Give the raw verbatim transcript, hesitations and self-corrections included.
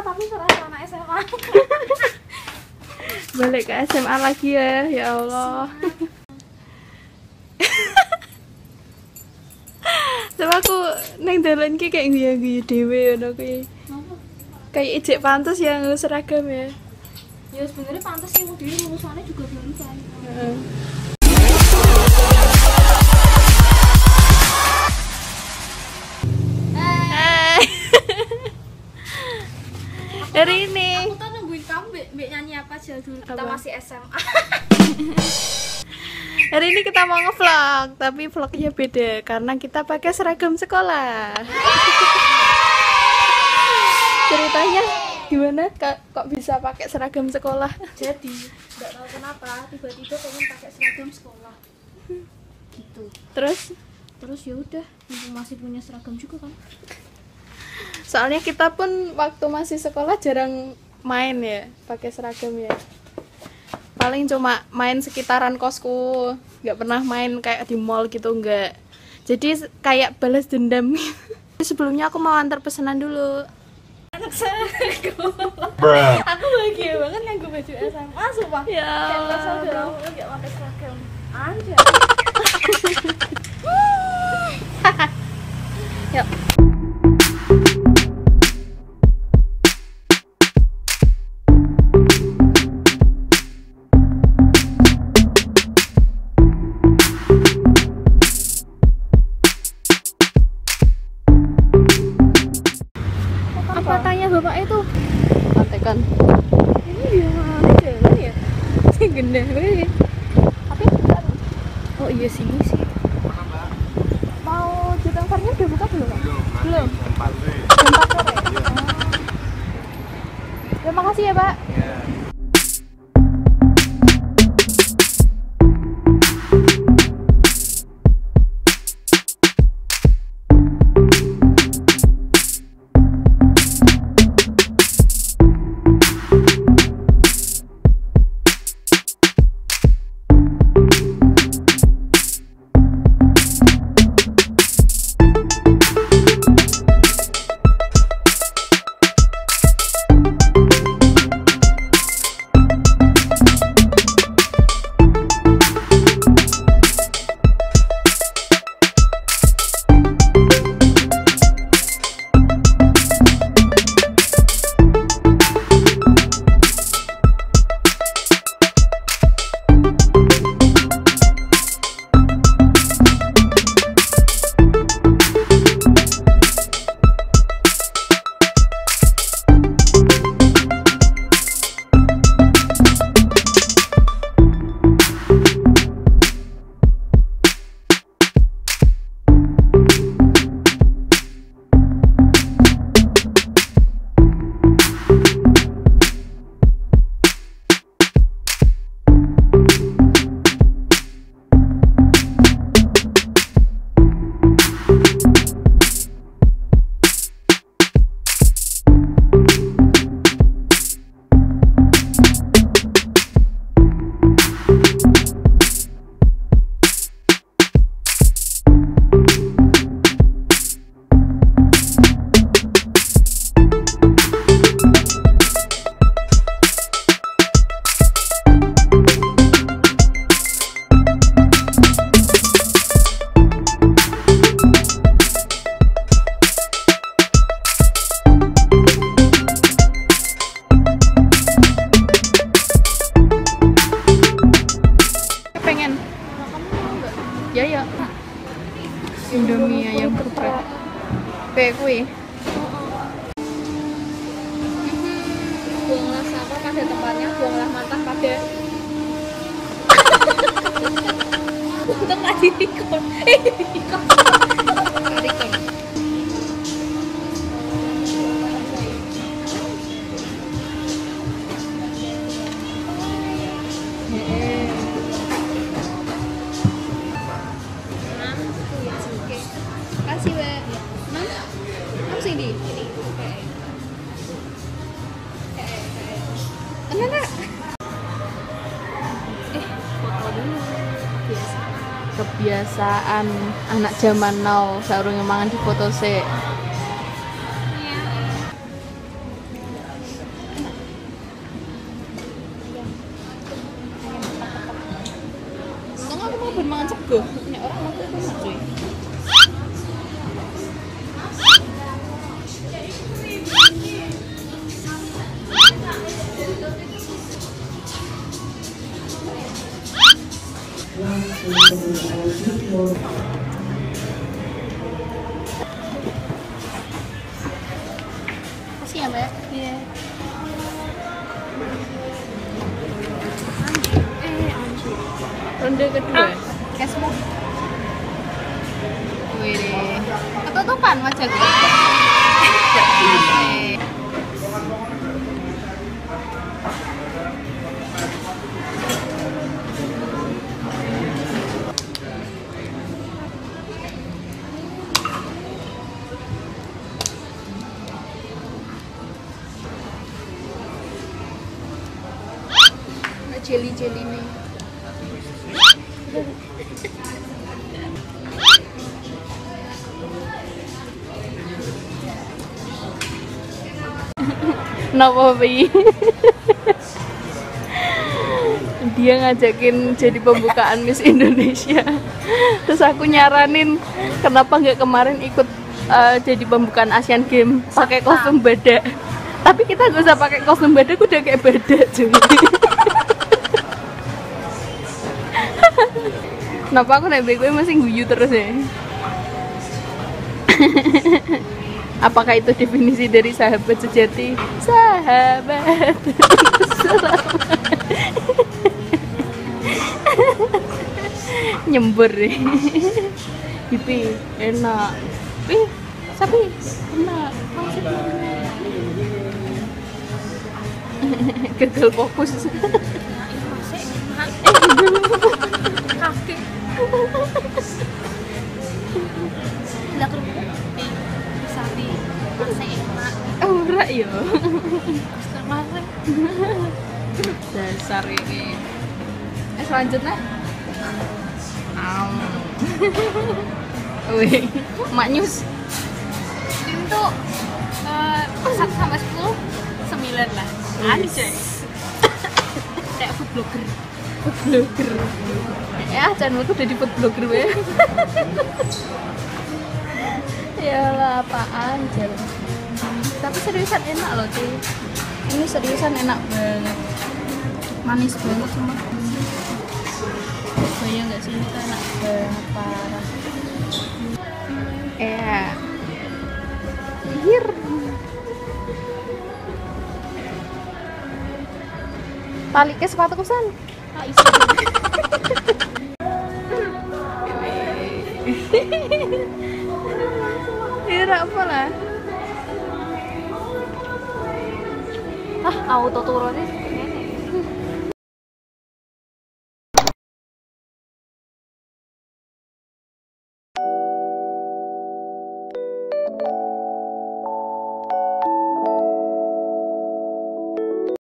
tapi serasa anak S M A. Balik ke S M A lagi ya, ya Allah. Sebab aku neng dalan ki kayak guyu-guyu dhewe ngono kuwi. Kayak ijek pantas ya ngurus seragam ya. Ya sebenarnya pantas sih dhewe ngurusane juga belum kan. Heeh. Hari ini aku tuh nungguin kamu mbek nyanyi apa aja dulu. Kita masih S M A. Hari ini kita mau ngevlog, tapi vlognya beda karena kita pakai seragam sekolah. Ceritanya gimana kak, kok bisa pakai seragam sekolah? Jadi nggak tahu kenapa tiba-tiba pengen pakai seragam sekolah gitu. Terus terus ya udah, masih punya seragam juga kan. Soalnya kita pun waktu masih sekolah jarang main ya, pakai seragam ya. Paling cuma main sekitaran kosku, nggak pernah main kayak di mall gitu, nggak. Jadi kayak balas dendam. Sebelumnya aku mau antar pesanan dulu. Anak seragam. Aku bahagia banget yang gue baju S M A, sumpah. Ya Allah. Saudara aku nggak pakai seragam. Anjir. Yuk. Terima kasih ya, Pak. Ya. Indomie ayam geprek. Pe kuwi. Buanglah sampah pada tempatnya, buanglah matah pada. Tengah dirikon. Dirikon. Kebiasaan anak zaman now, saurunge mangan difoto sik. Iya. mangan sego. Punya orang aku itu cuy. Kasih ya, Mbak? Iya. Ronde kedua. Kesmu. Wih. Ketutupan wajahku. Jeli-jeli nih. Kenapa bayi? Dia ngajakin jadi pembukaan Miss Indonesia. Terus aku nyaranin kenapa nggak kemarin ikut uh, jadi pembukaan Asian Games pakai kostum badak. Tapi kita nggak usah pakai kostum badak, udah kayak badak cuy. Kenapa aku naik gue masih guyu terus ya? Apakah itu definisi dari sahabat sejati? Sahabat nyembur deh. Hipi enak. Ih, sapi enak. Gagal fokus. Yo. Dasar ini. Eh selanjutnya. Am. Wih, maknyus. Itu eh satu sampai sepuluh sembilan lah. Anis ya. Kayak food blogger. Food blogger. Ya, channelku udah di food blogger ya. Yalah, apaan, Jel? Tapi seriusan enak loh cuy, ini seriusan enak banget, manis banget semua. Bayang nggak sih, ini enak banget parah. Eh hir tali ke sepatu kusan tak isi. Ini apa lah. Ah, auto turun.